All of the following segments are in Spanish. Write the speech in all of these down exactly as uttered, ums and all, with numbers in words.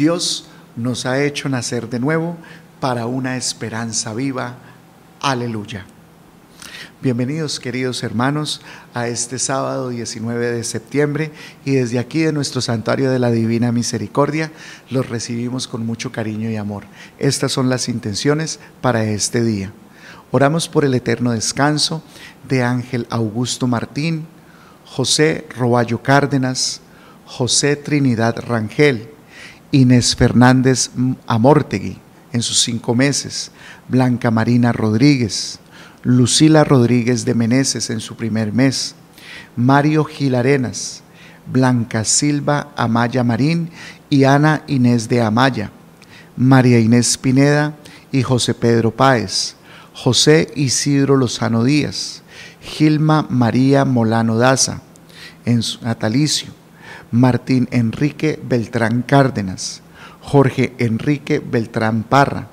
Dios nos ha hecho nacer de nuevo para una esperanza viva. Aleluya. Bienvenidos, queridos hermanos, a este sábado diecinueve de septiembre, y desde aquí de nuestro santuario de la Divina Misericordia los recibimos con mucho cariño y amor. Estas son las intenciones para este día. Oramos por el eterno descanso de Ángel Augusto Martín, José Roballo Cárdenas, José Trinidad Rangel, Inés Fernández Amórtegui en sus cinco meses, Blanca Marina Rodríguez, Lucila Rodríguez de Meneses en su primer mes, Mario Gil Arenas, Blanca Silva Amaya Marín y Ana Inés de Amaya, María Inés Pineda y José Pedro Páez, José Isidro Lozano Díaz, Gilma María Molano Daza en su natalicio, Martín Enrique Beltrán Cárdenas, Jorge Enrique Beltrán Parra,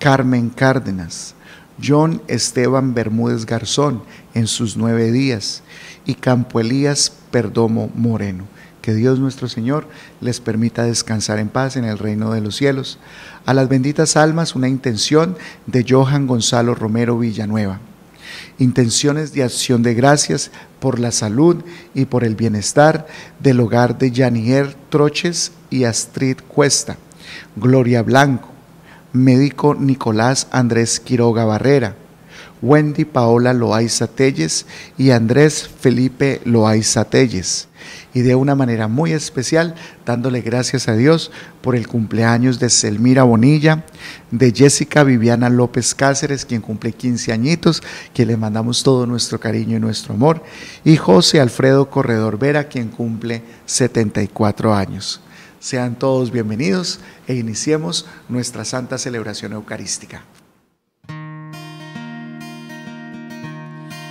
Carmen Cárdenas, John Esteban Bermúdez Garzón en sus nueve días y Campo Elías Perdomo Moreno. Que Dios nuestro Señor les permita descansar en paz en el reino de los cielos. A las benditas almas, una intención de Johan Gonzalo Romero Villanueva. Intenciones de acción de gracias por la salud y por el bienestar del hogar de Janier Troches y Astrid Cuesta, Gloria Blanco, médico Nicolás Andrés Quiroga Barrera, Wendy Paola Loaiza Telles y Andrés Felipe Loaiza Telles. Y de una manera muy especial, dándole gracias a Dios por el cumpleaños de Selmira Bonilla, de Jessica Viviana López Cáceres, quien cumple quince añitos, que le mandamos todo nuestro cariño y nuestro amor, y José Alfredo Corredor Vera, quien cumple setenta y cuatro años. Sean todos bienvenidos e iniciemos nuestra santa celebración eucarística.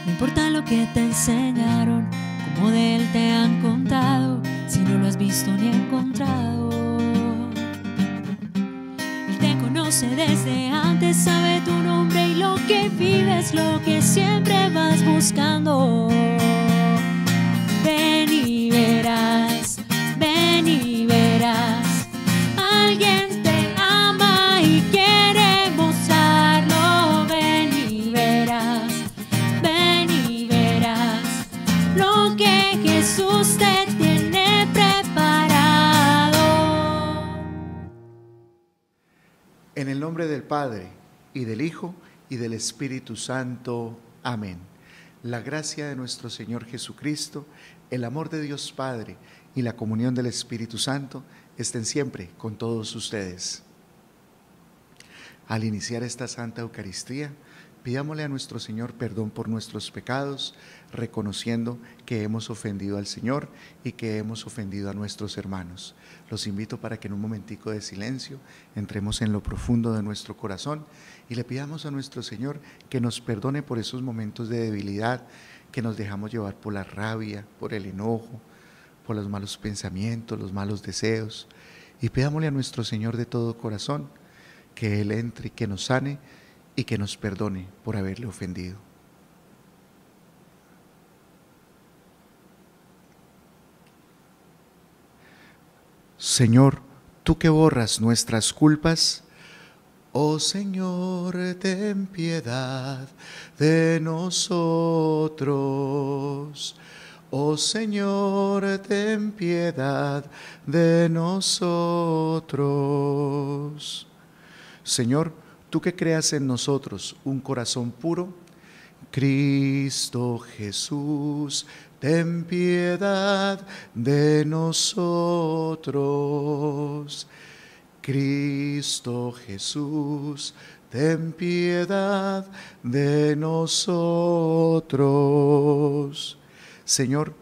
No importa lo que te enseñaron, cómo de él te han contado, si no lo has visto ni encontrado. Él te conoce desde antes, sabe tu nombre y lo que vives, lo que siempre vas buscando. Ven y verás, ven y verás, alguien te ama y quiere mostrarlo. Ven y verás, ven y verás lo que Jesús te tiene preparado. En el nombre del Padre, y del Hijo, y del Espíritu Santo. Amén. La gracia de nuestro Señor Jesucristo, el amor de Dios Padre, y la comunión del Espíritu Santo estén siempre con todos ustedes. Al iniciar esta Santa Eucaristía, pidámosle a nuestro Señor perdón por nuestros pecados, reconociendo que hemos ofendido al Señor y que hemos ofendido a nuestros hermanos. Los invito para que en un momentico de silencio entremos en lo profundo de nuestro corazón y le pidamos a nuestro Señor que nos perdone por esos momentos de debilidad, que nos dejamos llevar por la rabia, por el enojo, por los malos pensamientos, los malos deseos, y pidámosle a nuestro Señor de todo corazón que Él entre, que nos sane y que nos perdone por haberle ofendido. Señor, tú que borras nuestras culpas, oh Señor, ten piedad de nosotros. Oh Señor, ten piedad de nosotros. Señor, tú que creas en nosotros un corazón puro, Cristo Jesús, ten piedad de nosotros. Cristo Jesús, ten piedad de nosotros. Señor,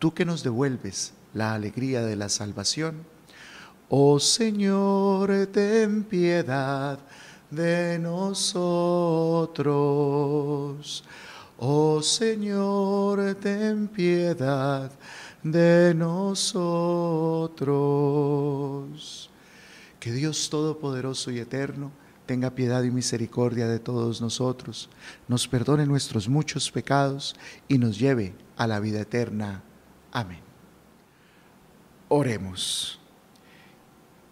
tú que nos devuelves la alegría de la salvación, oh Señor, ten piedad de nosotros. Oh Señor, ten piedad de nosotros. Que Dios todopoderoso y eterno tenga piedad y misericordia de todos nosotros, nos perdone nuestros muchos pecados y nos lleve a la vida eterna. Amén. Oremos.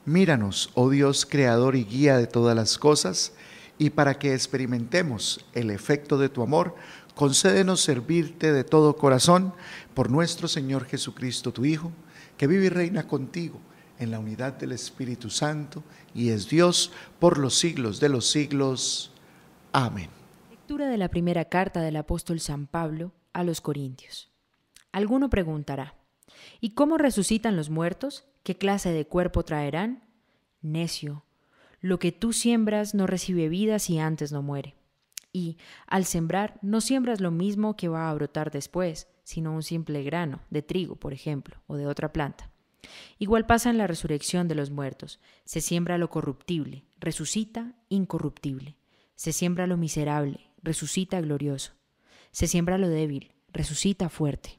Míranos, oh Dios, creador y guía de todas las cosas, y para que experimentemos el efecto de tu amor, concédenos servirte de todo corazón por nuestro Señor Jesucristo, tu Hijo, que vive y reina contigo en la unidad del Espíritu Santo y es Dios por los siglos de los siglos. Amén. Lectura de la primera carta del apóstol San Pablo a los Corintios. Alguno preguntará, ¿y cómo resucitan los muertos? ¿Qué clase de cuerpo traerán? Necio, lo que tú siembras no recibe vida si antes no muere. Y, al sembrar, no siembras lo mismo que va a brotar después, sino un simple grano de trigo, por ejemplo, o de otra planta. Igual pasa en la resurrección de los muertos. Se siembra lo corruptible, resucita incorruptible. Se siembra lo miserable, resucita glorioso. Se siembra lo débil, resucita fuerte.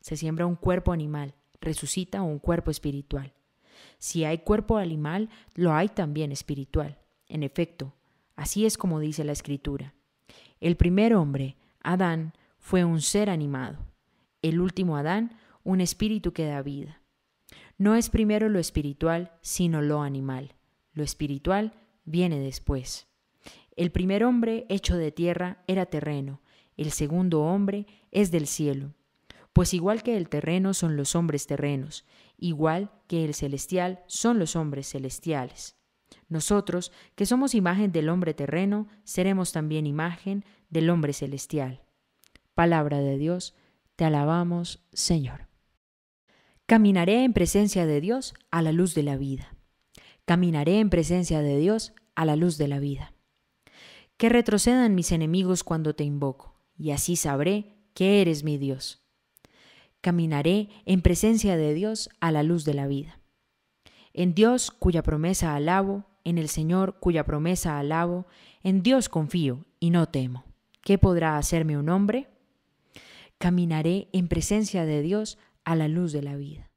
Se siembra un cuerpo animal, resucita un cuerpo espiritual. Si hay cuerpo animal, lo hay también espiritual. En efecto, así es como dice la Escritura. El primer hombre, Adán, fue un ser animado. El último Adán, un espíritu que da vida. No es primero lo espiritual, sino lo animal. Lo espiritual viene después. El primer hombre, hecho de tierra, era terreno. El segundo hombre es del cielo. Pues igual que el terreno son los hombres terrenos, igual que el celestial son los hombres celestiales. Nosotros, que somos imagen del hombre terreno, seremos también imagen del hombre celestial. Palabra de Dios, te alabamos, Señor. Caminaré en presencia de Dios a la luz de la vida. Caminaré en presencia de Dios a la luz de la vida. Que retrocedan mis enemigos cuando te invoco, y así sabré que eres mi Dios. Caminaré en presencia de Dios a la luz de la vida. En Dios, cuya promesa alabo, en el Señor, cuya promesa alabo, en Dios confío y no temo. ¿Qué podrá hacerme un hombre? Caminaré en presencia de Dios a la luz de la vida.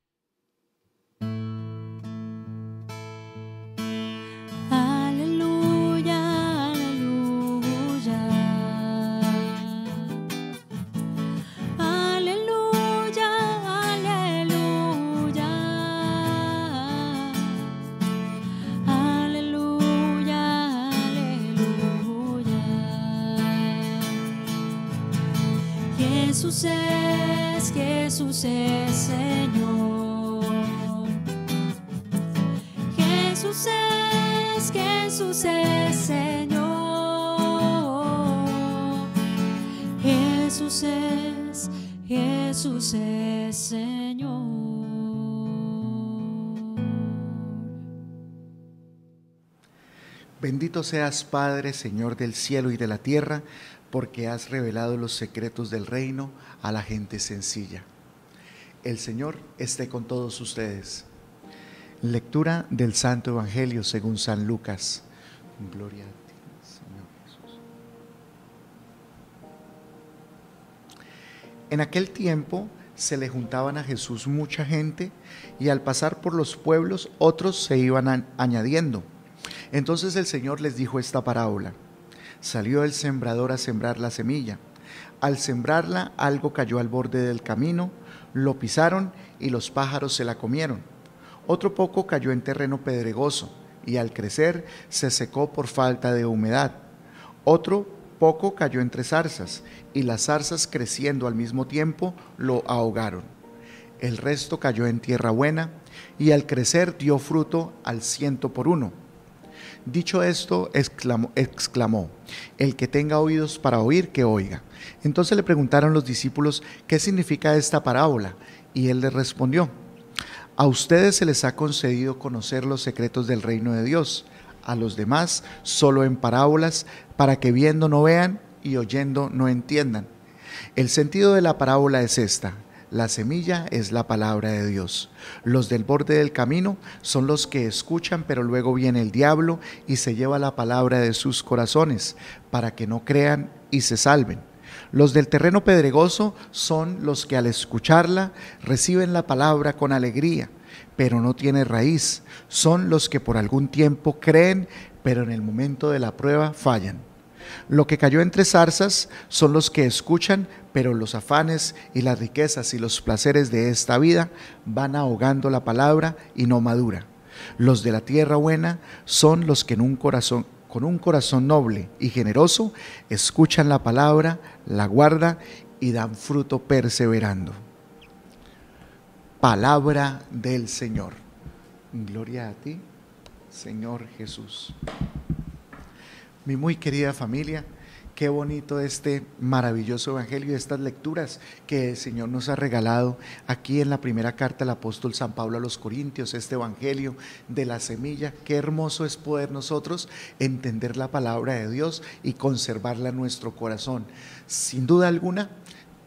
Jesús es, Jesús es Señor. Jesús es, Jesús es Señor. Jesús es, Jesús es Señor. Bendito seas, Padre, Señor del cielo y de la tierra, porque has revelado los secretos del reino a la gente sencilla. El Señor esté con todos ustedes. Lectura del Santo Evangelio según San Lucas. Gloria a ti, Señor Jesús. En aquel tiempo se le juntaban a Jesús mucha gente, y al pasar por los pueblos otros se iban añadiendo. Entonces el Señor les dijo esta parábola. Salió el sembrador a sembrar la semilla. Al sembrarla, algo cayó al borde del camino, lo pisaron y los pájaros se la comieron. Otro poco cayó en terreno pedregoso y al crecer se secó por falta de humedad. Otro poco cayó entre zarzas y las zarzas creciendo al mismo tiempo lo ahogaron. El resto cayó en tierra buena y al crecer dio fruto al ciento por uno. Dicho esto, exclamó, exclamó, el que tenga oídos para oír, que oiga. Entonces le preguntaron los discípulos, ¿qué significa esta parábola? Y él les respondió, a ustedes se les ha concedido conocer los secretos del reino de Dios, a los demás solo en parábolas, para que viendo no vean y oyendo no entiendan. El sentido de la parábola es esta. La semilla es la palabra de Dios. Los del borde del camino son los que escuchan, pero luego viene el diablo y se lleva la palabra de sus corazones para que no crean y se salven. Los del terreno pedregoso son los que al escucharla reciben la palabra con alegría, pero no tiene raíz. Son los que por algún tiempo creen, pero en el momento de la prueba fallan. Lo que cayó entre zarzas son los que escuchan, pero los afanes y las riquezas y los placeres de esta vida van ahogando la palabra y no madura. Los de la tierra buena son los que en un corazón, con un corazón noble y generoso escuchan la palabra, la guardan y dan fruto perseverando. Palabra del Señor. Gloria a ti, Señor Jesús. Mi muy querida familia, qué bonito este maravilloso evangelio y estas lecturas que el Señor nos ha regalado aquí en la primera carta del apóstol San Pablo a los Corintios, este evangelio de la semilla. Qué hermoso es poder nosotros entender la palabra de Dios y conservarla en nuestro corazón. Sin duda alguna,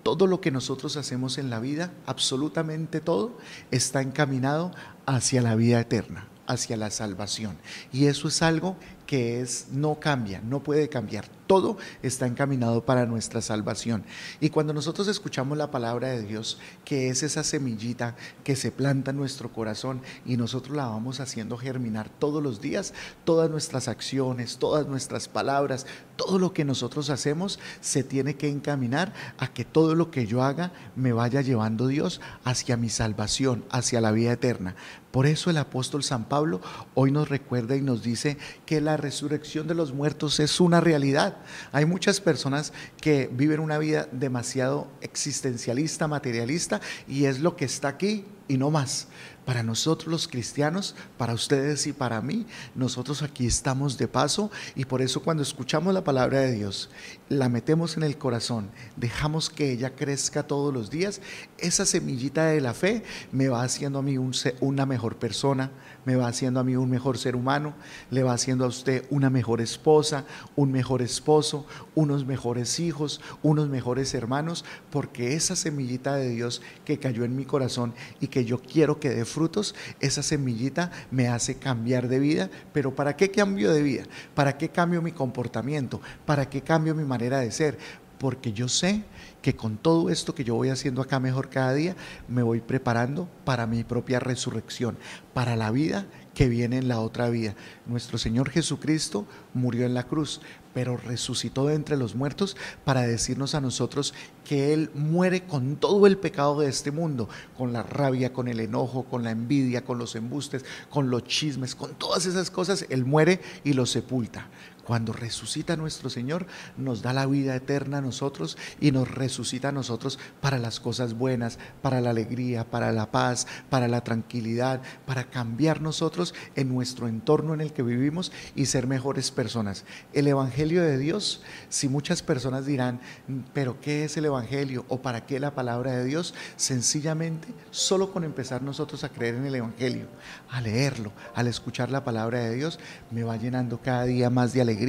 todo lo que nosotros hacemos en la vida, absolutamente todo, está encaminado hacia la vida eterna, hacia la salvación. Y eso es algo que es, no cambia, no puede cambiar. Todo está encaminado para nuestra salvación. Y cuando nosotros escuchamos la palabra de Dios, que es esa semillita que se planta en nuestro corazón y nosotros la vamos haciendo germinar todos los días, todas nuestras acciones, todas nuestras palabras, todo lo que nosotros hacemos se tiene que encaminar a que todo lo que yo haga me vaya llevando Dios hacia mi salvación, hacia la vida eterna. Por eso el apóstol San Pablo hoy nos recuerda y nos dice que la resurrección de los muertos es una realidad. Hay muchas personas que viven una vida demasiado existencialista, materialista, y es lo que está aquí y no más. Para nosotros los cristianos, para ustedes y para mí, nosotros aquí estamos de paso, y por eso cuando escuchamos la palabra de Dios, la metemos en el corazón, dejamos que ella crezca todos los días, esa semillita de la fe me va haciendo a mí un, una mejor persona, me va haciendo a mí un mejor ser humano, le va haciendo a usted una mejor esposa, un mejor esposo, unos mejores hijos, unos mejores hermanos, porque esa semillita de Dios que cayó en mi corazón y que yo quiero que dé frutos, esa semillita me hace cambiar de vida. Pero ¿para qué cambio de vida? ¿Para qué cambio mi comportamiento? ¿Para qué cambio mi manera de ser? Porque yo sé que con todo esto que yo voy haciendo acá mejor cada día, me voy preparando para mi propia resurrección, para la vida que viene en la otra vida. Nuestro Señor Jesucristo murió en la cruz, pero resucitó de entre los muertos para decirnos a nosotros que Él muere con todo el pecado de este mundo, con la rabia, con el enojo, con la envidia, con los embustes, con los chismes, con todas esas cosas. Él muere y los sepulta. Cuando resucita nuestro Señor, nos da la vida eterna a nosotros y nos resucita a nosotros para las cosas buenas, para la alegría, para la paz, para la tranquilidad, para cambiar nosotros en nuestro entorno en el que vivimos y ser mejores personas. El Evangelio de Dios, si muchas personas dirán, pero ¿qué es el Evangelio o para qué la palabra de Dios? Sencillamente, solo con empezar nosotros a creer en el Evangelio, a leerlo, al escuchar la palabra de Dios, me va llenando cada día más de alegría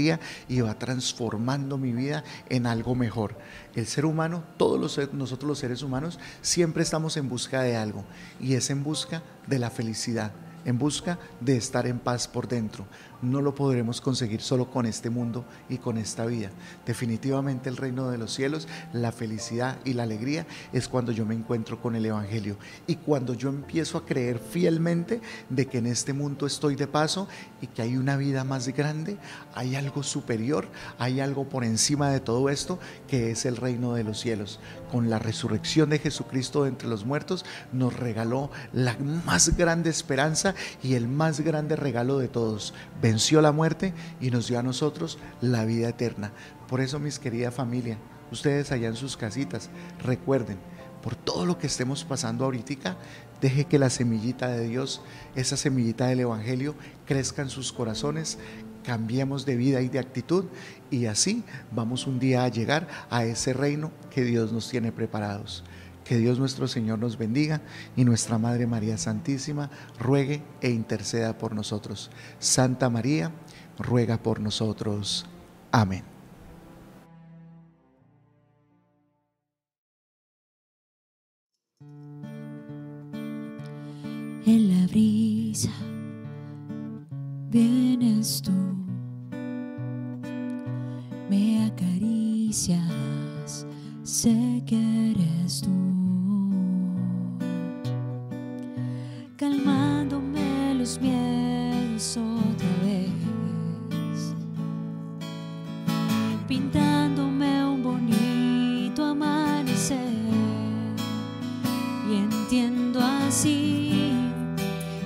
y va transformando mi vida en algo mejor. El ser humano, todos los, nosotros los seres humanos, siempre estamos en busca de algo, y es en busca de la felicidad, en busca de estar en paz por dentro. No lo podremos conseguir solo con este mundo y con esta vida. Definitivamente el reino de los cielos, la felicidad y la alegría es cuando yo me encuentro con el Evangelio y cuando yo empiezo a creer fielmente de que en este mundo estoy de paso y que hay una vida más grande, hay algo superior, hay algo por encima de todo esto que es el reino de los cielos. Con la resurrección de Jesucristo de entre los muertos nos regaló la más grande esperanza y el más grande regalo de todos. Venció la muerte y nos dio a nosotros la vida eterna. Por eso, mis querida familia, ustedes allá en sus casitas, recuerden, por todo lo que estemos pasando ahorita, deje que la semillita de Dios, esa semillita del Evangelio, crezca en sus corazones, cambiemos de vida y de actitud, y así vamos un día a llegar a ese reino que Dios nos tiene preparados. Que Dios nuestro Señor nos bendiga y nuestra Madre María Santísima ruegue e interceda por nosotros. Santa María, ruega por nosotros. Amén. En la brisa vienes tú, me acaricias, sé que eres tú, calmándome los miedos otra vez, pintándome un bonito amanecer, y entiendo así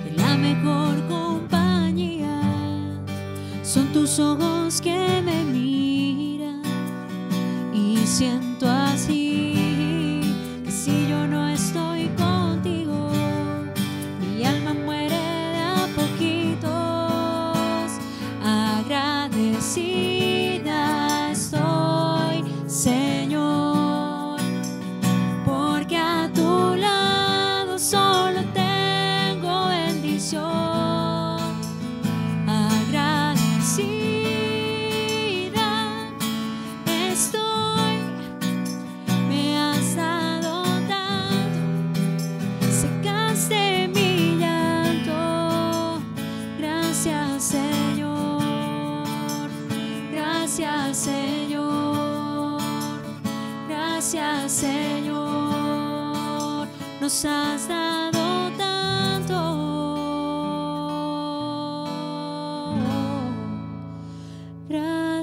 que la mejor cosa siento así, que si yo no estoy contigo, mi alma muere de a poquitos. Agradecida estoy, Señor, porque a tu lado solo tengo bendición. Gracias, Señor, gracias, Señor, nos has dado tanto.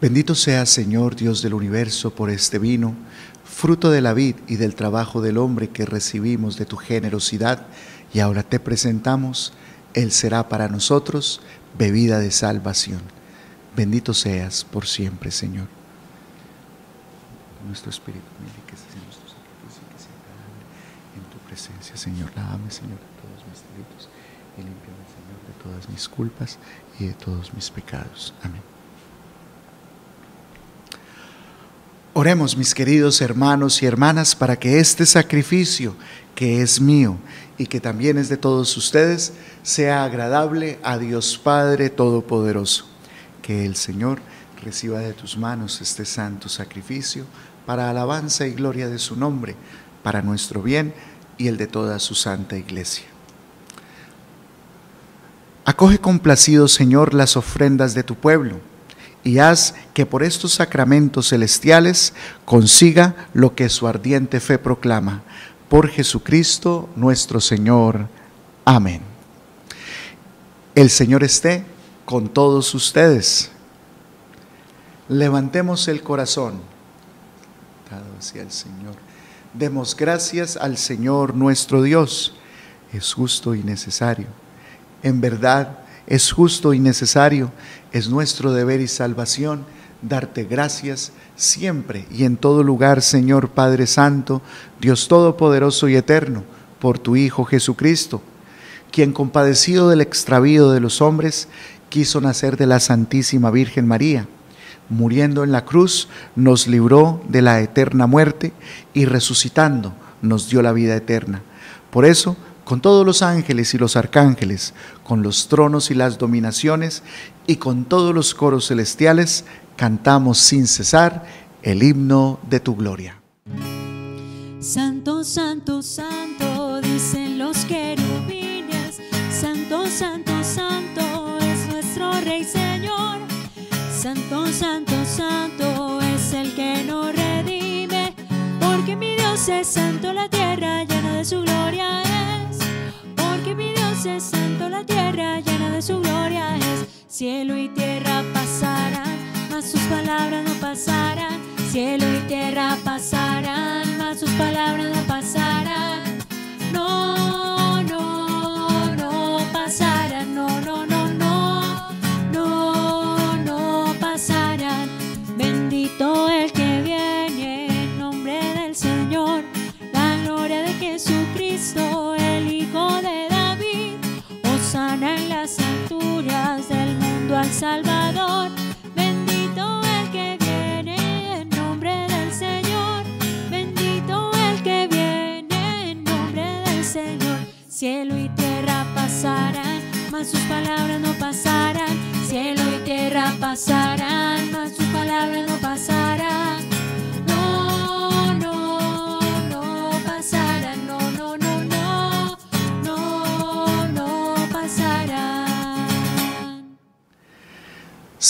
Bendito seas, Señor, Dios del universo, por este vino, fruto de la vid y del trabajo del hombre, que recibimos de tu generosidad y ahora te presentamos. Él será para nosotros bebida de salvación. Bendito seas por siempre, Señor. Nuestro espíritu, enriquece nuestro sacrificio y que sea agradable en tu presencia, Señor. Lávame, Señor, de todos mis delitos y límpiame, Señor, de todas mis culpas y de todos mis pecados. Amén. Oremos, mis queridos hermanos y hermanas, para que este sacrificio, que es mío y que también es de todos ustedes, sea agradable a Dios Padre Todopoderoso. Que el Señor reciba de tus manos este santo sacrificio para alabanza y gloria de su nombre, para nuestro bien y el de toda su santa iglesia. Acoge complacido, Señor, las ofrendas de tu pueblo y haz que por estos sacramentos celestiales consiga lo que su ardiente fe proclama. Por Jesucristo nuestro Señor. Amén. El Señor esté con todos ustedes. Levantemos el corazón dado hacia el Señor. Demos gracias al Señor nuestro Dios. Es justo y necesario. En verdad, es justo y necesario. Es nuestro deber y salvación darte gracias siempre y en todo lugar, Señor Padre Santo, Dios Todopoderoso y Eterno, por tu Hijo Jesucristo, quien, compadecido del extravío de los hombres, quiso nacer de la Santísima Virgen María. Muriendo en la cruz, nos libró de la eterna muerte y resucitando nos dio la vida eterna. Por eso, con todos los ángeles y los arcángeles, con los tronos y las dominaciones y con todos los coros celestiales, cantamos sin cesar el himno de tu gloria. Santo, santo, santo, dicen los querubines, santo, santo, santo, Rey Señor, santo, santo, santo es el que nos redime, porque mi Dios es santo, la tierra llena de su gloria es, porque mi Dios es santo, la tierra llena de su gloria es. Cielo y tierra pasarán, mas sus palabras no pasarán, cielo y tierra pasarán, mas sus palabras no pasarán, no, no, no pasarán, no, no, no. Bendito el que viene en nombre del Señor, la gloria de Jesucristo, el Hijo de David. Hosana en las alturas, del mundo al Salvador. Bendito el que viene en nombre del Señor, bendito el que viene en nombre del Señor. Cielo y tierra pasarán, mas sus palabras no pasarán. Cielo y tierra pasarán, mas sus palabras no pasarán. No, no, no pasarán, no, no, no, no, no, no pasarán.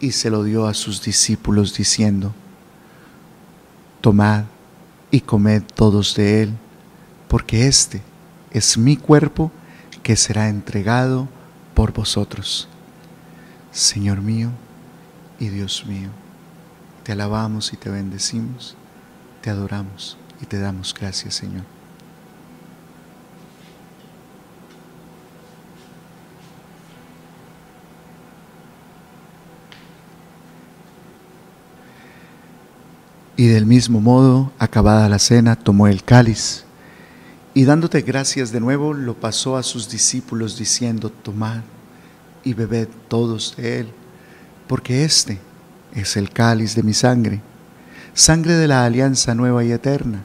y se lo dio a sus discípulos diciendo: tomad y comed todos de él, porque este es mi cuerpo que será entregado por vosotros. Señor mío y Dios mío, te alabamos y te bendecimos, te adoramos y te damos gracias, Señor. Y del mismo modo, acabada la cena, tomó el cáliz y, dándote gracias de nuevo, lo pasó a sus discípulos diciendo: tomad y bebed todos de él, porque este es el cáliz de mi sangre, sangre de la alianza nueva y eterna,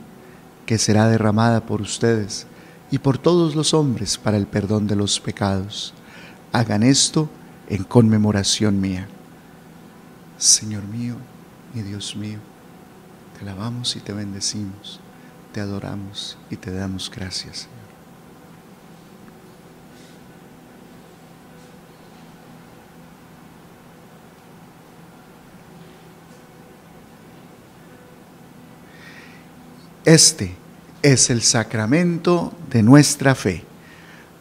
que será derramada por ustedes y por todos los hombres para el perdón de los pecados. Hagan esto en conmemoración mía. Señor mío y Dios mío, te alabamos y te bendecimos, te adoramos y te damos gracias, Señor. Este es el sacramento de nuestra fe.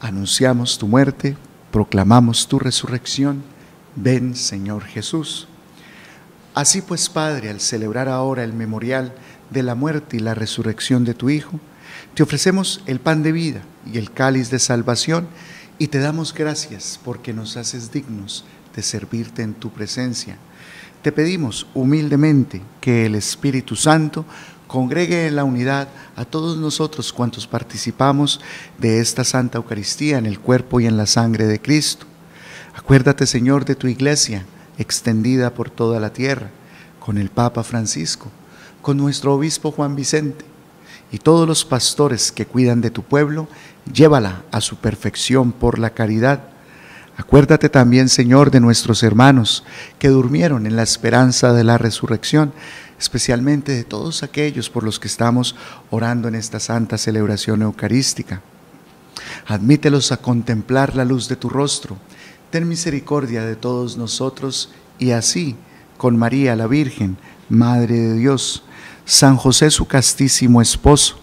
Anunciamos tu muerte, proclamamos tu resurrección. Ven, Señor Jesús. Así pues, Padre, al celebrar ahora el memorial de la muerte y la resurrección de tu Hijo, te ofrecemos el pan de vida y el cáliz de salvación, y te damos gracias porque nos haces dignos de servirte en tu presencia. Te pedimos humildemente que el Espíritu Santo congregue en la unidad a todos nosotros cuantos participamos de esta Santa Eucaristía en el cuerpo y en la sangre de Cristo. Acuérdate, Señor, de tu Iglesia extendida por toda la tierra, con el Papa Francisco, con nuestro obispo Juan Vicente y todos los pastores que cuidan de tu pueblo. Llévala a su perfección por la caridad. Acuérdate también, Señor, de nuestros hermanos que durmieron en la esperanza de la resurrección, especialmente de todos aquellos por los que estamos orando en esta santa celebración eucarística. Admítelos a contemplar la luz de tu rostro. Ten misericordia de todos nosotros, y así, con María la Virgen, Madre de Dios, San José su castísimo esposo,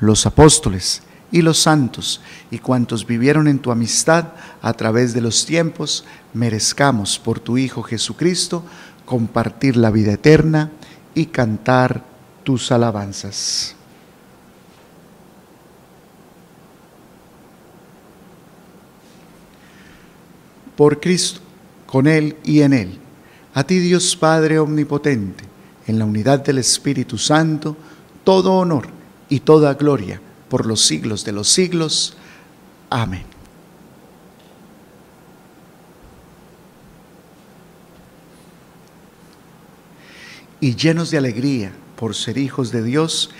los apóstoles y los santos, y cuantos vivieron en tu amistad a través de los tiempos, merezcamos por tu Hijo Jesucristo compartir la vida eterna y cantar tus alabanzas. Por Cristo, con Él y en Él, a ti, Dios Padre Omnipotente, en la unidad del Espíritu Santo, todo honor y toda gloria por los siglos de los siglos. Amén. Y llenos de alegría por ser hijos de Dios,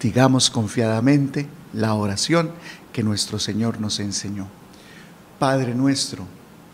digamos confiadamente la oración que nuestro Señor nos enseñó. Padre nuestro,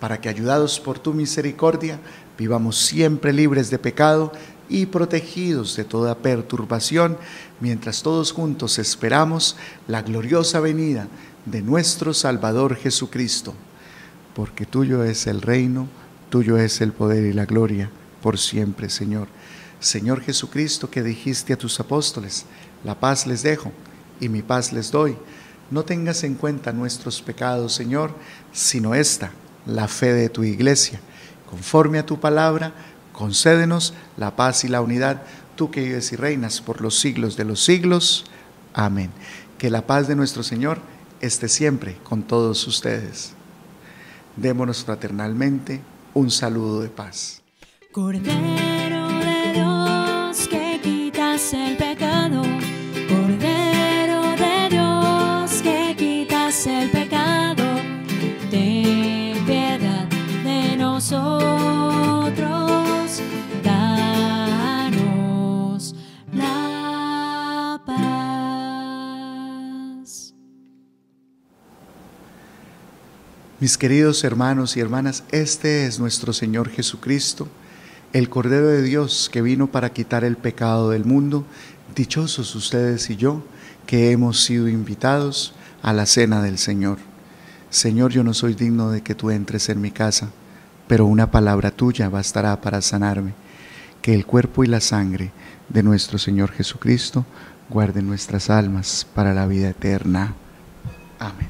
para que, ayudados por tu misericordia, vivamos siempre libres de pecado y protegidos de toda perturbación, mientras todos juntos esperamos la gloriosa venida de nuestro Salvador Jesucristo. Porque tuyo es el reino, tuyo es el poder y la gloria, por siempre, Señor. Señor Jesucristo, que dijiste a tus apóstoles: la paz les dejo y mi paz les doy. No tengas en cuenta nuestros pecados, Señor, sino esta, la fe de tu Iglesia. Conforme a tu palabra, concédenos la paz y la unidad, tú que vives y reinas por los siglos de los siglos. Amén. Que la paz de nuestro Señor esté siempre con todos ustedes. Démonos fraternalmente un saludo de paz. Cordero de Dios, que quitas el pecado. Cordero de Dios, que quitas el pecado. Ten piedad de nosotros. Danos la paz. Mis queridos hermanos y hermanas, este es nuestro Señor Jesucristo, el Cordero de Dios que vino para quitar el pecado del mundo. Dichosos ustedes y yo, que hemos sido invitados a la cena del Señor. Señor, yo no soy digno de que tú entres en mi casa, pero una palabra tuya bastará para sanarme. Que el cuerpo y la sangre de nuestro Señor Jesucristo guarden nuestras almas para la vida eterna. Amén.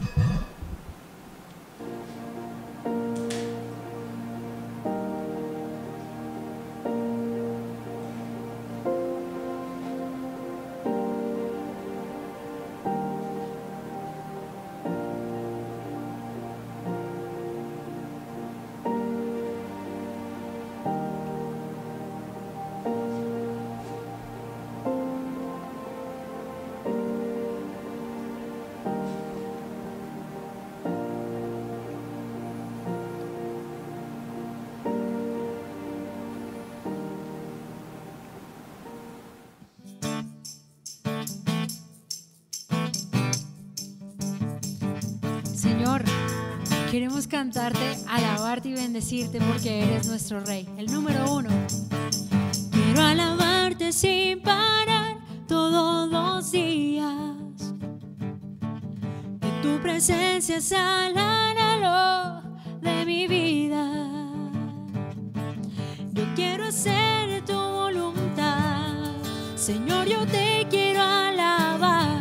Queremos cantarte, alabarte y bendecirte porque eres nuestro Rey, el número uno. Quiero alabarte sin parar todos los días. Que tu presencia es al anhelo de mi vida. Yo quiero hacer tu voluntad, Señor, yo te quiero alabar.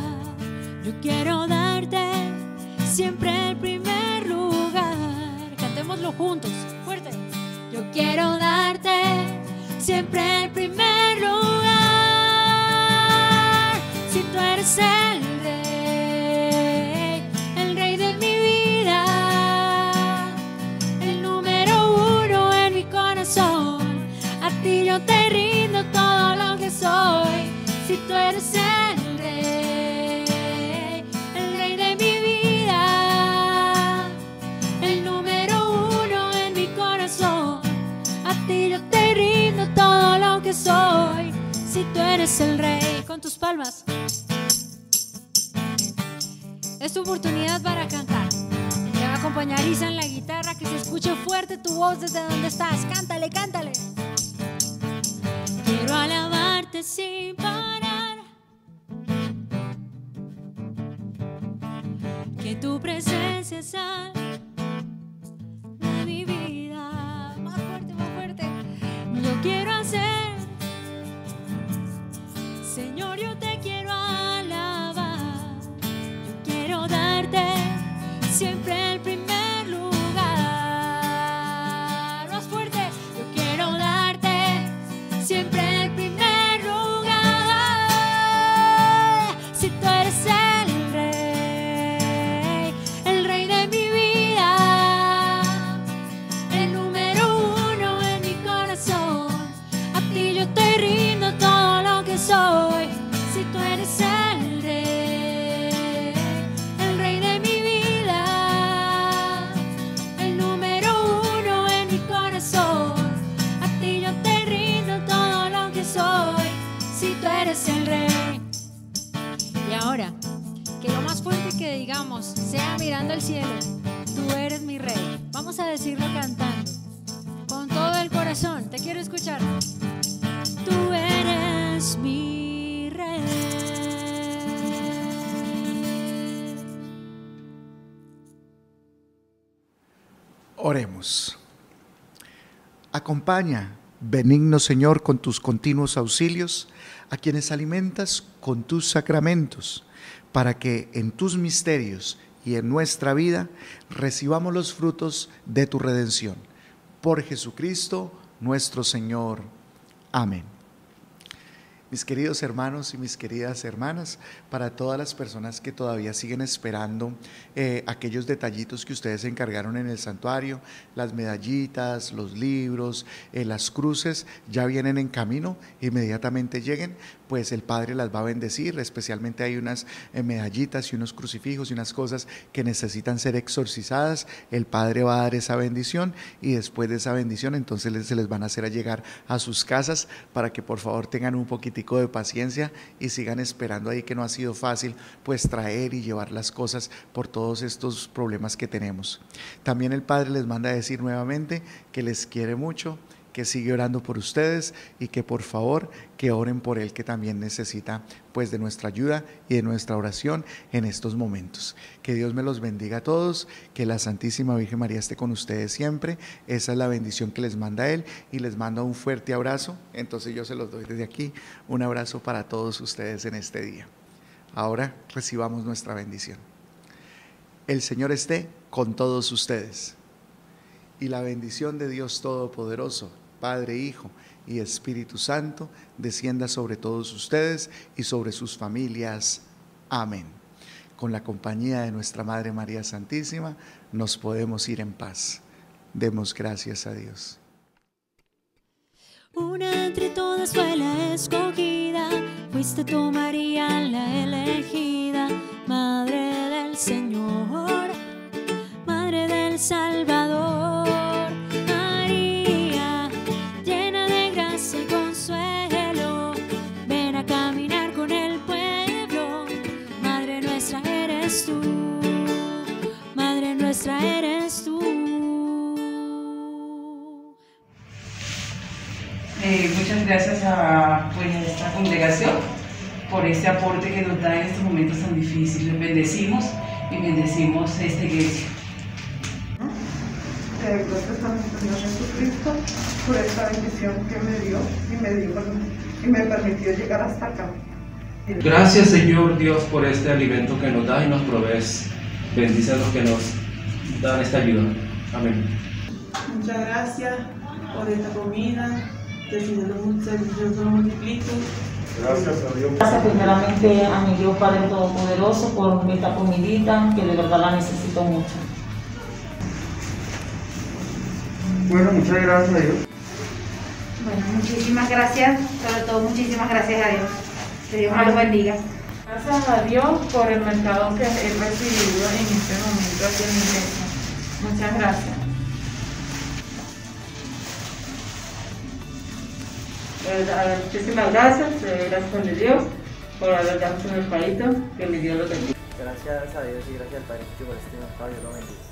Yo quiero darte siempre el primer juntos, fuerte. Yo quiero darte siempre el primer lugar. Si tú eres el Rey, el Rey de mi vida, el número uno en mi corazón, a ti yo te rindo todo lo que soy. Si tú eres el Rey, yo te rindo todo lo que soy. Si tú eres el Rey, con tus palmas. Es tu oportunidad para cantar. Te va a acompañar Isa en la guitarra. Que se escuche fuerte tu voz desde donde estás. Cántale, cántale. Quiero alabarte sin parar. Que tu presencia sal de mi vida. Yo quiero hacer, Señor, yo te quiero alabar. Yo quiero darte siempre el primer lugar. Más fuerte. Yo quiero darte siempre el primer lugar. Si tú eres el Rey, el Rey de mi vida, el número uno en mi corazón, te rindo todo lo que soy. Si tú eres el Rey, el Rey de mi vida, el número uno en mi corazón, a ti yo te rindo todo lo que soy. Si tú eres el Rey. Y ahora, que lo más fuerte que digamos sea mirando al cielo: tú eres mi Rey. Vamos a decirlo cantando con todo el corazón. Te quiero escuchar. Tú eres mi Rey. Oremos. Acompaña, benigno Señor, con tus continuos auxilios a quienes alimentas con tus sacramentos, para que en tus misterios y en nuestra vida recibamos los frutos de tu redención. Por Jesucristo nuestro Señor. Amén. mis queridos hermanos y mis queridas hermanas, para todas las personas que todavía siguen esperando eh, aquellos detallitos que ustedes encargaron en el santuario, las medallitas, los libros, eh, las cruces, ya vienen en camino, inmediatamente lleguen, pues el Padre las va a bendecir. Especialmente hay unas eh, medallitas y unos crucifijos y unas cosas que necesitan ser exorcizadas, el Padre va a dar esa bendición y después de esa bendición entonces se les van a hacer a llegar a sus casas, para que por favor tengan un poquitico de paciencia y sigan esperando ahí, que no ha sido fácil pues traer y llevar las cosas por todos estos problemas que tenemos. También el Padre les manda a decir nuevamente que les quiere mucho, que sigue orando por ustedes y que por favor que oren por él, que también necesita pues de nuestra ayuda y de nuestra oración en estos momentos. Que Dios me los bendiga a todos, que la Santísima Virgen María esté con ustedes siempre, esa es la bendición que les manda él, y les mando un fuerte abrazo, entonces yo se los doy desde aquí, un abrazo para todos ustedes en este día. Ahora recibamos nuestra bendición. El Señor esté con todos ustedes, y la bendición de Dios Todopoderoso, Padre, Hijo y Espíritu Santo, descienda sobre todos ustedes y sobre sus familias. Amén. Con la compañía de nuestra Madre María Santísima, nos podemos ir en paz. Demos gracias a Dios. Una entre todas fue la escogida, fuiste tú, María, la elegida, Madre del Señor, Madre del Salvador. Tú, Madre nuestra eres tú. Eh, muchas gracias a, pues, a esta congregación por este aporte que nos da en estos momentos tan difíciles. Bendecimos y bendecimos esta iglesia. Te doy gracias a mi Señor Jesucristo por esta bendición que me dio y me dio y me permitió llegar hasta acá. Gracias, Señor Dios, por este alimento que nos das y nos provees. Bendice a los que nos dan esta ayuda. Amén. Muchas gracias por esta comida, que el Señor lo multiplique. Gracias a Dios. Gracias primeramente a mi Dios Padre Todopoderoso por esta comidita, que de verdad la necesito mucho. Bueno, muchas gracias a Dios. Bueno, muchísimas gracias, sobre todo muchísimas gracias a Dios. Que Dios me los bendiga. Gracias a Dios por el mercado que he recibido en este momento aquí en mi iglesia. Muchas gracias. Eh, muchísimas gracias, eh, gracias a Dios por haber dado un mercadito que mi Dios lo bendiga. Gracias a Dios y gracias al Padre Chucho por este mercado, Dios lo bendiga.